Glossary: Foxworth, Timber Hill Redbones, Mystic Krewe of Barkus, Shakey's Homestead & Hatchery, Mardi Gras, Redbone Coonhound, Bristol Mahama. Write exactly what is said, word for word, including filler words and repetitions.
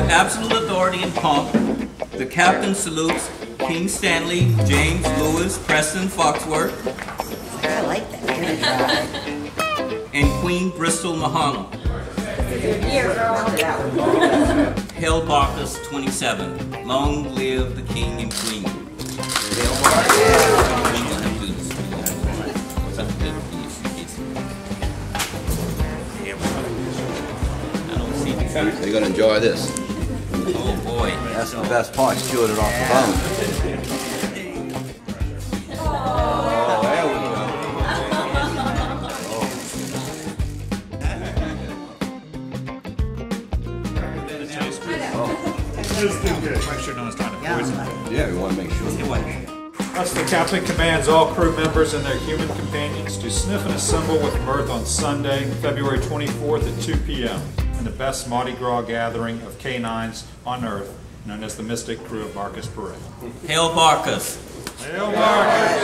With absolute authority and pomp, the captain salutes King Stanley, James, Lewis, Preston, Foxworth. I like that. And Queen Bristol Mahama. Hail Barkus twenty-seven. Long live the king and queen. So you're going to enjoy this. Oh boy. That's the best part, chewing it off the bone. Oh, there we go. Oh. Make sure no one's trying to poison it. Yeah, we want to make sure. Thus the captain commands all crew members and their human companions to sniff and assemble with mirth on Sunday, February twenty-fourth at two P M in the best Mardi Gras gathering of canines on earth, known as the Mystic Krewe of Barkus Parade. Hail Barkus! Hail Barkus!